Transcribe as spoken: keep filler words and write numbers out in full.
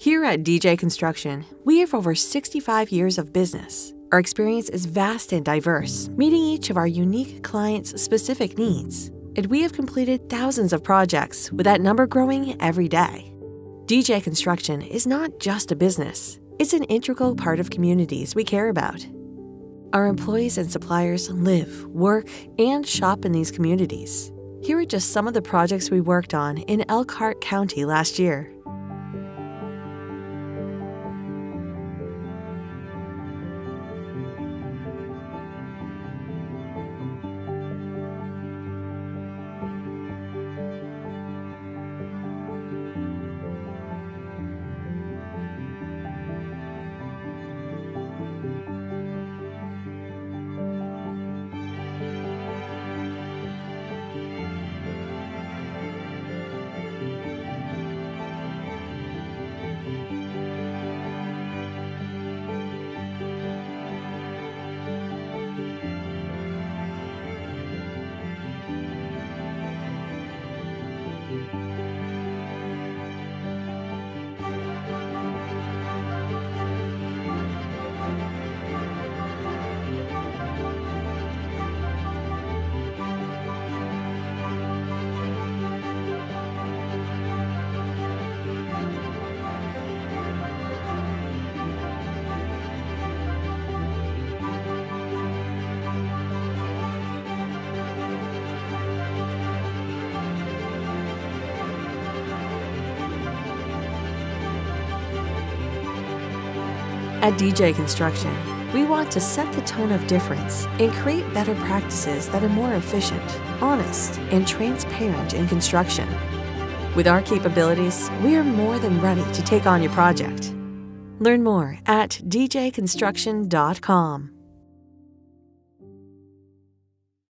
Here at D J Construction, we have over sixty-five years of business. Our experience is vast and diverse, meeting each of our unique clients' specific needs. And we have completed thousands of projects, with that number growing every day. D J Construction is not just a business. It's an integral part of communities we care about. Our employees and suppliers live, work, and shop in these communities. Here are just some of the projects we worked on in Elkhart County last year. At D J Construction, we want to set the tone of difference and create better practices that are more efficient, honest, and transparent in construction. With our capabilities, we are more than ready to take on your project. Learn more at D J Construction dot com.